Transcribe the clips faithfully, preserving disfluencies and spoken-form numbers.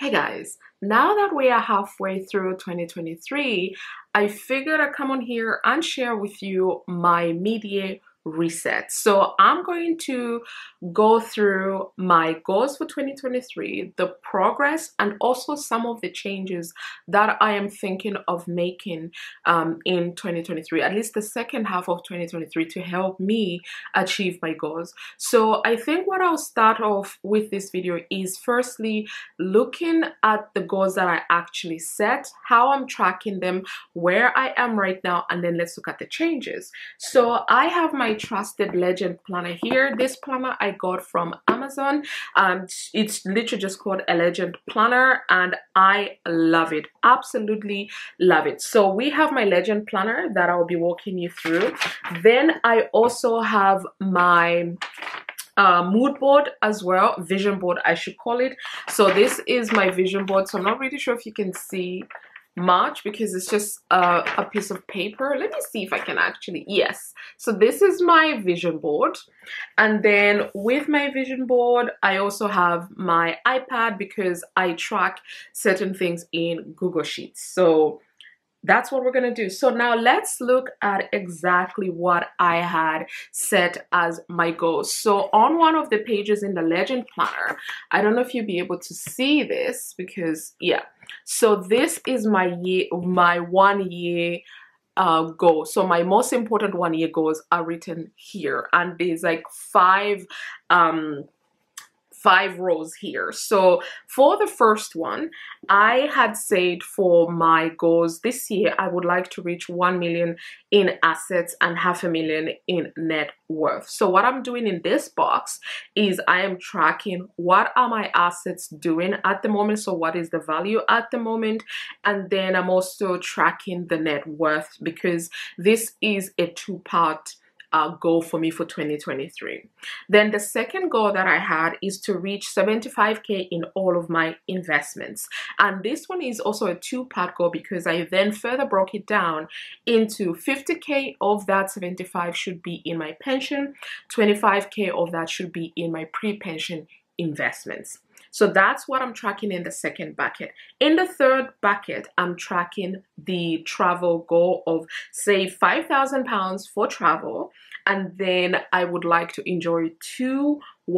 Hey guys, now that we are halfway through twenty twenty-three, I figured I'd come on here and share with you my mid-year reset. So I'm going to go through my goals for twenty twenty-three, the progress, and also some of the changes that I am thinking of making um, in twenty twenty-three, at least the second half of twenty twenty-three, to help me achieve my goals. So I think what I'll start off with this video is firstly looking at the goals that I actually set, how I'm tracking them, where I am right now, and then let's look at the changes. So I have my trusted Legend Planner here. This planner I got from Amazon. Um, it's literally just called a Legend Planner and I love it. Absolutely love it. So we have my Legend Planner that I'll be walking you through. Then I also have my Uh, mood board as well, vision board I should call it. So this is my vision board. So I'm not really sure if you can see much because it's just uh, a piece of paper. Let me see if I can actually, yes. So this is my vision board. And then with my vision board, I also have my iPad because I track certain things in Google Sheets. So that's what we're gonna do. So now let's look at exactly what I had set as my goals. So on one of the pages in the Legend Planner, I don't know if you'll be able to see this because, yeah. So this is my year, my one year uh, goal. So my most important one year goals are written here. And there's like five, um, five rows here. So for the first one, I had said for my goals this year, I would like to reach one million in assets and half a million in net worth. So what I'm doing in this box is I am tracking what are my assets doing at the moment. So what is the value at the moment? And then I'm also tracking the net worth because this is a two-part Uh, goal for me for twenty twenty-three. Then the second goal that I had is to reach seventy-five K in all of my investments. And this one is also a two-part goal because I then further broke it down into fifty K of that seventy-five should be in my pension, twenty-five K of that should be in my pre-pension investments. So that's what I'm tracking in the second bucket. In the third bucket, I'm tracking the travel goal of, say, five thousand pounds for travel. And then I would like to enjoy two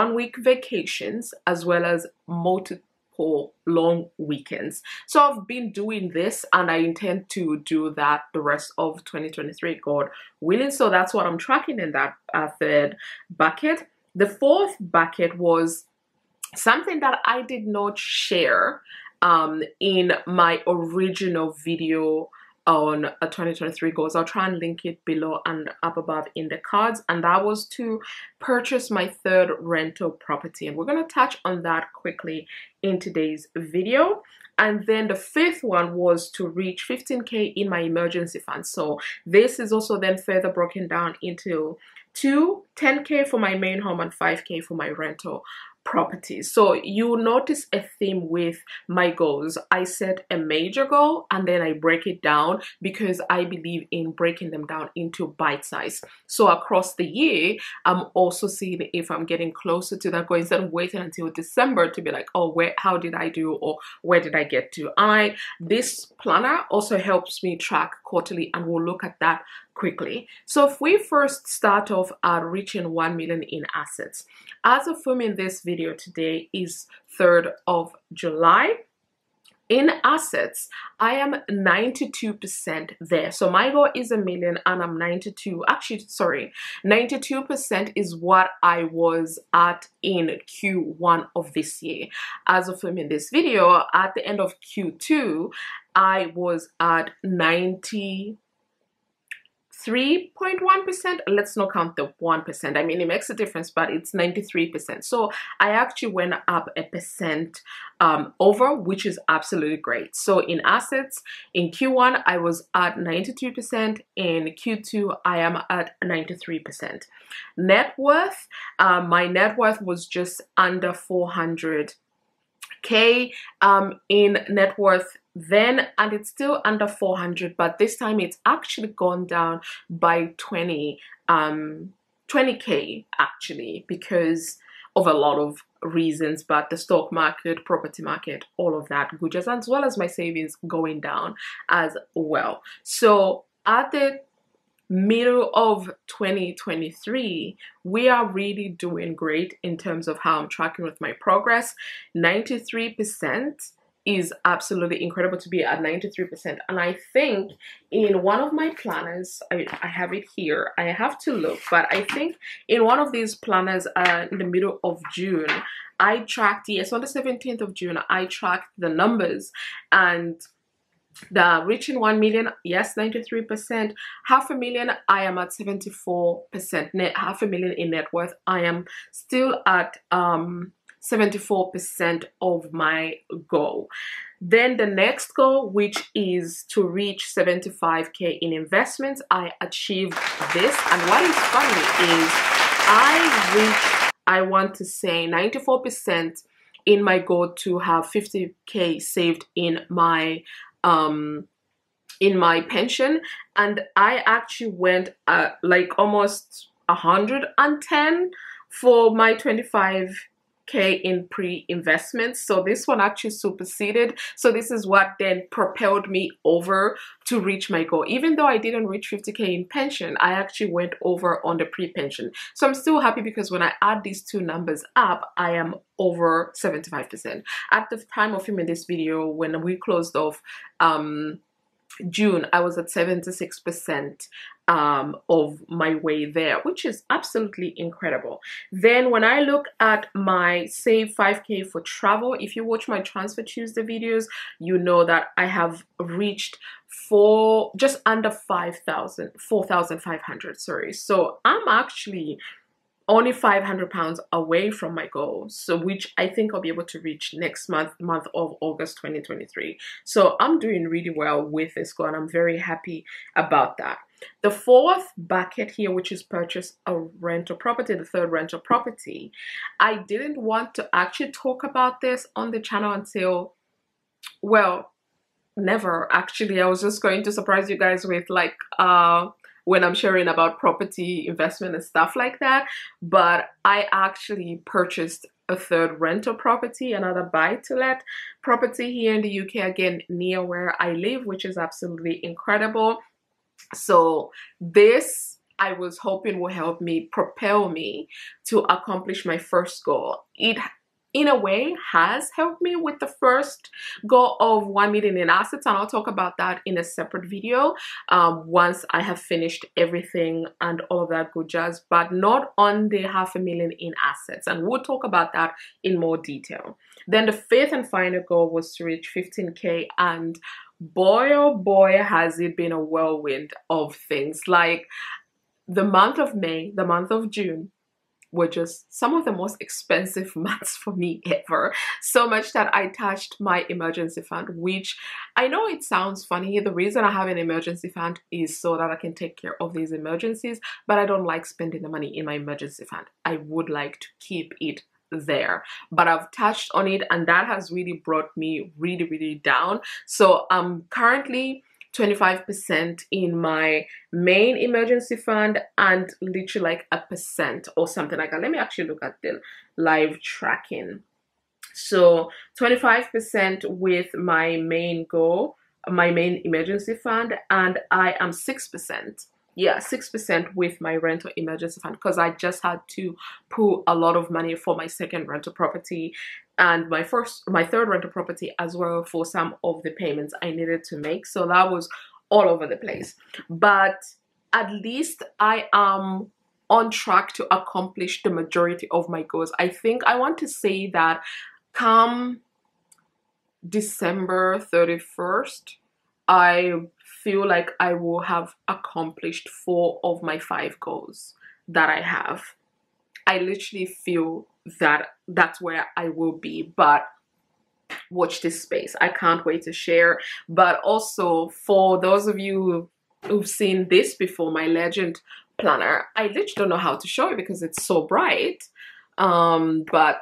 one-week vacations as well as multiple long weekends. So I've been doing this and I intend to do that the rest of twenty twenty-three, God willing. So that's what I'm tracking in that uh, third bucket. The fourth bucket was something that I did not share um, in my original video on uh, twenty twenty-three goals. I'll try and link it below and up above in the cards. And that was to purchase my third rental property. And we're going to touch on that quickly in today's video. And then the fifth one was to reach fifteen K in my emergency fund. So this is also then further broken down into two, ten K for my main home and five K for my rental properties. So you notice a theme with my goals. I set a major goal and then I break it down because I believe in breaking them down into bite size. So across the year, I'm also seeing if I'm getting closer to that goal instead of waiting until December to be like, oh, where, how did I do or where did I get to? And I, this planner also helps me track quarterly and we'll look at that quickly. So if we first start off at reaching one million in assets, as of filming this video today is third of July. In assets, I am ninety-two percent there. So my goal is a million and I'm ninety-two, actually, sorry, ninety-two percent is what I was at in Q one of this year. As of filming this video, at the end of Q two, I was at ninety percent. three point one percent, let's not count the one percent. I mean, it makes a difference, but it's ninety-three percent. So I actually went up a percent um, over, which is absolutely great. So in assets, in Q one, I was at ninety-two percent. In Q two, I am at ninety-three percent. Net worth, uh, my net worth was just under four hundred K um, in net worth then, and it's still under four hundred, but this time it's actually gone down by twenty um twenty K actually because of a lot of reasons, but the stock market, property market, all of that good, as well as my savings going down as well. So at the middle of twenty twenty-three, we are really doing great in terms of how I'm tracking with my progress. ninety-three percent is absolutely incredible to be at ninety-three percent. And I think in one of my planners, I, I have it here, I have to look, but I think in one of these planners uh, in the middle of June, I tracked, yes, on the seventeenth of June, I tracked the numbers, and the reaching one million, yes, ninety-three percent. Half a million, I am at seventy-four percent. Net, half a million in net worth, I am still at um, seventy-four percent of my goal. Then the next goal, which is to reach seventy-five K in investments, I achieved this. And what is funny is I reached, I want to say ninety-four percent in my goal to have fifty K saved in my um in my pension, and I actually went uh, like almost one hundred ten for my twenty-five K in pre-investments. So this one actually superseded. So this is what then propelled me over to reach my goal. Even though I didn't reach fifty K in pension, I actually went over on the pre-pension. So I'm still happy because when I add these two numbers up, I am over seventy-five percent. At the time of filming this video, when we closed off um, June, I was at seventy-six percent um, of my way there, which is absolutely incredible. Then when I look at my save five K for travel, if you watch my Transfer Tuesday videos, you know that I have reached four, just under five thousand, four thousand five hundred, sorry. So I'm actually only five hundred pounds away from my goal, so which I think I'll be able to reach next month, month of August twenty twenty-three. So I'm doing really well with this goal, and I'm very happy about that. The fourth bucket here, which is purchase a rental property, the third rental property, I didn't want to actually talk about this on the channel until, well, never actually. I was just going to surprise you guys with like, uh, when I'm sharing about property investment and stuff like that. But I actually purchased a third rental property, another buy-to-let property here in the U K, again, near where I live, which is absolutely incredible. So this, I was hoping, will help me propel me to accomplish my first goal. It, in a way, has helped me with the first goal of one million in assets, and I'll talk about that in a separate video um, once I have finished everything and all of that good jazz, but not on the half a million in assets, and we'll talk about that in more detail. Then the fifth and final goal was to reach fifteen K, and boy oh boy has it been a whirlwind of things. Like the month of May, the month of June, were just some of the most expensive months for me ever. So much that I touched my emergency fund, which I know it sounds funny. The reason I have an emergency fund is so that I can take care of these emergencies, but I don't like spending the money in my emergency fund. I would like to keep it there, but I've touched on it, and that has really brought me really, really down. So I'm currently twenty-five percent in my main emergency fund, and literally like a percent or something like that. Let me actually look at the live tracking. So twenty-five percent with my main goal, my main emergency fund, and I am six percent. Yeah, six percent with my rental emergency fund, because I just had to pull a lot of money for my second rental property and my first, my third rental property as well, for some of the payments I needed to make. So that was all over the place. But at least I am on track to accomplish the majority of my goals. I think I want to say that come December thirty-first, I feel like I will have accomplished four of my five goals that I have. I literally feel that that's where I will be, but watch this space. I can't wait to share. But also, for those of you who've seen this before, my Legend Planner, I literally don't know how to show it because it's so bright, um, but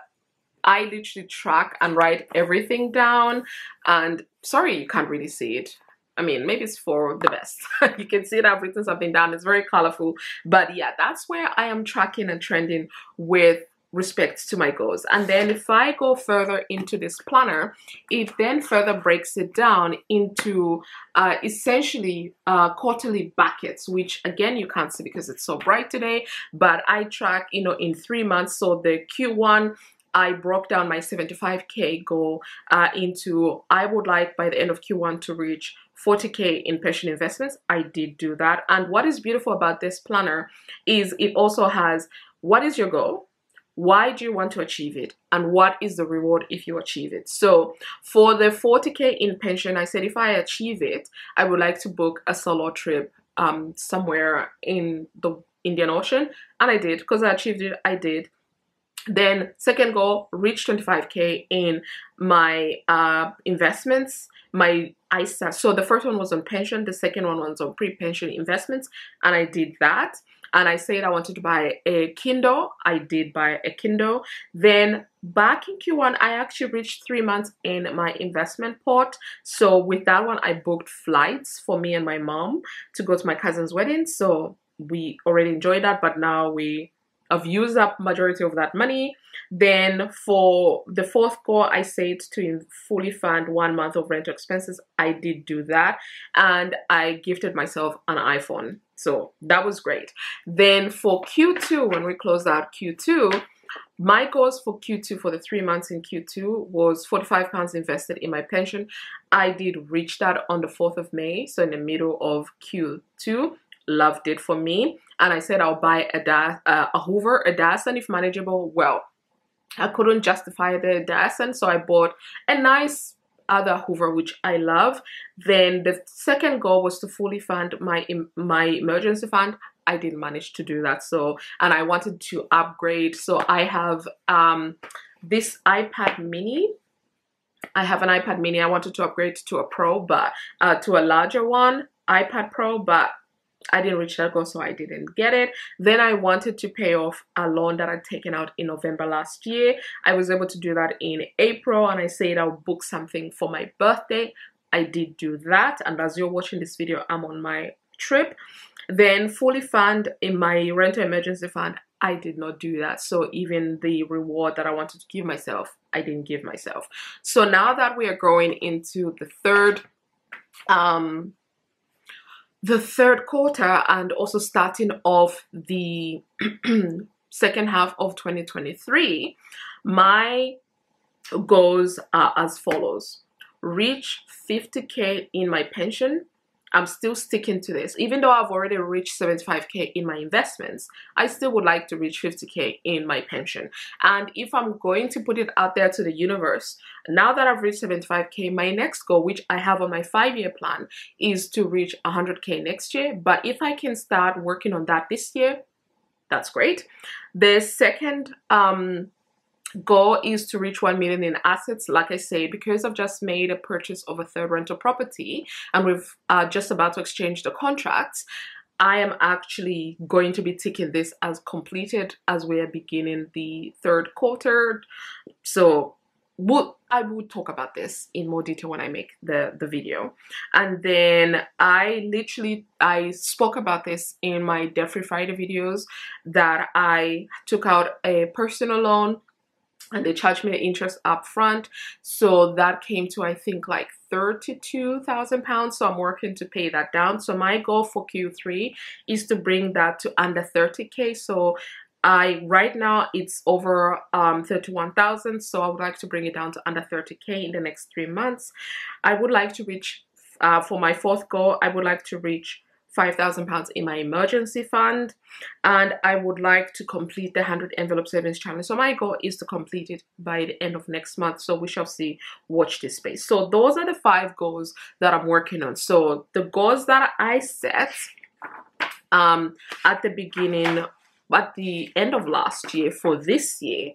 I literally track and write everything down. And sorry, you can't really see it. I mean, maybe it's for the best. You can see that I've written something down. It's very colorful. But yeah, that's where I am tracking and trending with respect to my goals. And then if I go further into this planner, it then further breaks it down into uh, essentially uh, quarterly buckets, which again you can't see because it's so bright today, but I track, you know, in three months. So the Q one, I broke down my seventy-five K goal uh, into, I would like by the end of Q one to reach forty K in patient investments. I did do that. And what is beautiful about this planner is it also has, what is your goal? Why do you want to achieve it? And what is the reward if you achieve it? So for the forty K in pension, I said if I achieve it, I would like to book a solo trip um, somewhere in the Indian Ocean. And I did, because I achieved it, I did. Then second goal, reach twenty-five K in my uh, investments, my I S A. So the first one was on pension, the second one was on pre-pension investments, and I did that. And I said I wanted to buy a Kindle. I did buy a Kindle. Then back in Q one, I actually reached three months in my investment pot. So with that one, I booked flights for me and my mom to go to my cousin's wedding. So we already enjoyed that, but now we have used up majority of that money. Then for the fourth goal, I said to fully fund one month of rental expenses. I did do that, and I gifted myself an iPhone. So that was great. Then for Q two, when we closed out Q two, my goals for Q two, for the three months in Q two, was forty-five pounds invested in my pension. I did reach that on the fourth of May, so in the middle of Q two. Loved it for me. And I said I'll buy a, uh, a Hoover, a Dyson if manageable. Well, I couldn't justify the Dyson, so I bought a nice other Hoover, which I love. Then the second goal was to fully fund my my emergency fund. I didn't manage to do that, so, and I wanted to upgrade. So I have um, this iPad mini. I have an iPad mini. I wanted to upgrade to a Pro, but uh, to a larger one, iPad Pro, but I didn't reach that goal, so I didn't get it. Then I wanted to pay off a loan that I'd taken out in November last year. I was able to do that in April, and I said I'll book something for my birthday. I did do that, and as you're watching this video, I'm on my trip. Then fully fund in my rental emergency fund. I did not do that, so even the reward that I wanted to give myself, I didn't give myself. So now that we are going into the third um the third quarter, and also starting off the second half of twenty twenty-three, my goals are as follows. Reach fifty K in my pension. I'm still sticking to this. Even though I've already reached seventy-five K in my investments, I still would like to reach fifty K in my pension. And if I'm going to put it out there to the universe, now that I've reached seventy-five K, my next goal, which I have on my five-year plan, is to reach one hundred K next year. But if I can start working on that this year, that's great. The second um, goal is to reach one million in assets. Like I said, because I've just made a purchase of a third rental property and we've uh, just about to exchange the contracts, I am actually going to be taking this as completed as we are beginning the third quarter. So we'll, I will talk about this in more detail when I make the, the video. And then I literally, I spoke about this in my Debt-Free Friday videos, that I took out a personal loan and they charged me the interest up front. So that came to, I think, like thirty-two thousand pounds. So I'm working to pay that down. So my goal for Q three is to bring that to under thirty K. So I, right now it's over um, thirty-one thousand. So I would like to bring it down to under thirty K in the next three months. I would like to reach, uh, for my fourth goal, I would like to reach five thousand pounds in my emergency fund, and I would like to complete the one hundred envelope savings challenge. So my goal is to complete it by the end of next month, so we shall see. Watch this space. So those are the five goals that I'm working on. So the goals that I set um, at the beginning, at the end of last year, for this year,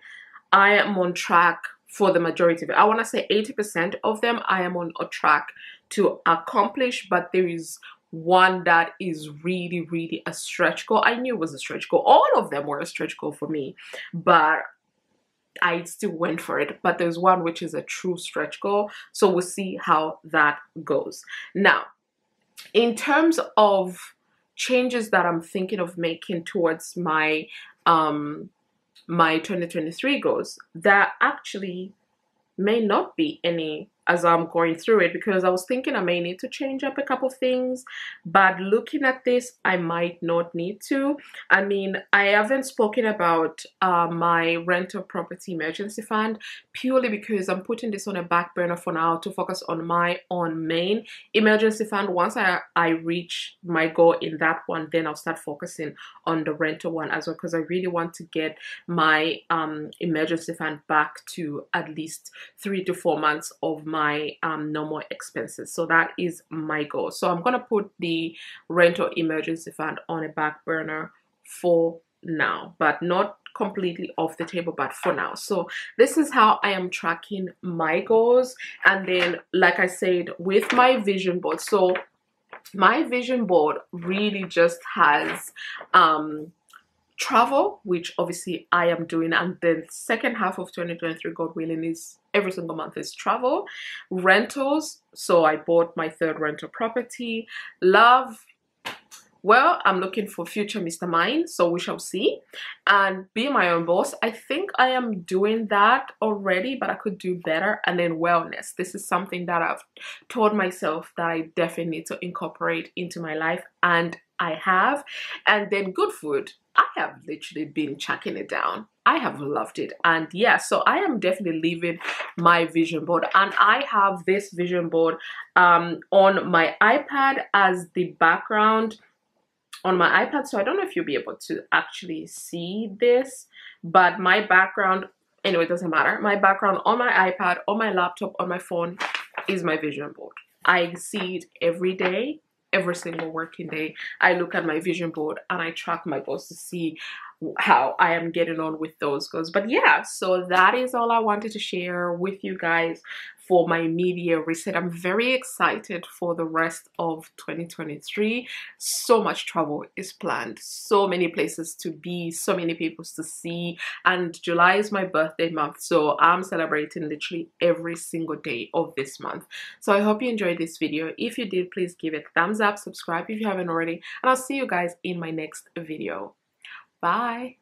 I am on track for the majority of it. I want to say eighty percent of them I am on a track to accomplish, but there is one that is really, really a stretch goal. I knew it was a stretch goal. All of them were a stretch goal for me, but I still went for it. But there's one which is a true stretch goal. So we'll see how that goes. Now, in terms of changes that I'm thinking of making towards my um, my twenty twenty-three goals, there actually may not be any as I'm going through it, because I was thinking I may need to change up a couple things, but looking at this, I might not need to. I mean, I haven't spoken about uh, my rental property emergency fund purely because I'm putting this on a back burner for now to focus on my own main emergency fund. Once I, I reach my goal in that one, then I'll start focusing on the rental one as well, because I really want to get my um, emergency fund back to at least three to four months of my my um, normal expenses. So that is my goal. So I'm gonna put the rental emergency fund on a back burner for now, but not completely off the table, but for now. So this is how I am tracking my goals. And then, like I said, with my vision board, so my vision board really just has um, travel, which obviously I am doing, and the second half of twenty twenty-three, God willing, is every single month is travel, rentals. So I bought my third rental property. Love, well, I'm looking for future Mister Mine, so we shall see. And be my own boss, I think I am doing that already, but I could do better. And then wellness, this is something that I've told myself that I definitely need to incorporate into my life, and I have. And then good food, I have literally been chucking it down. I have loved it. And yeah, so I am definitely living my vision board, and I have this vision board um, on my iPad as the background on my iPad. So I don't know if you'll be able to actually see this, but my background, anyway, it doesn't matter. My background on my iPad, on my laptop, on my phone is my vision board. I see it every day. Every single working day, I look at my vision board and I track my goals to see how I am getting on with those goals. But yeah, so that is all I wanted to share with you guys for my media reset. I'm very excited for the rest of twenty twenty-three. So much travel is planned, so many places to be, so many people to see, and July is my birthday month, so I'm celebrating literally every single day of this month. So I hope you enjoyed this video. If you did, please give it a thumbs up, subscribe if you haven't already, and I'll see you guys in my next video. Bye.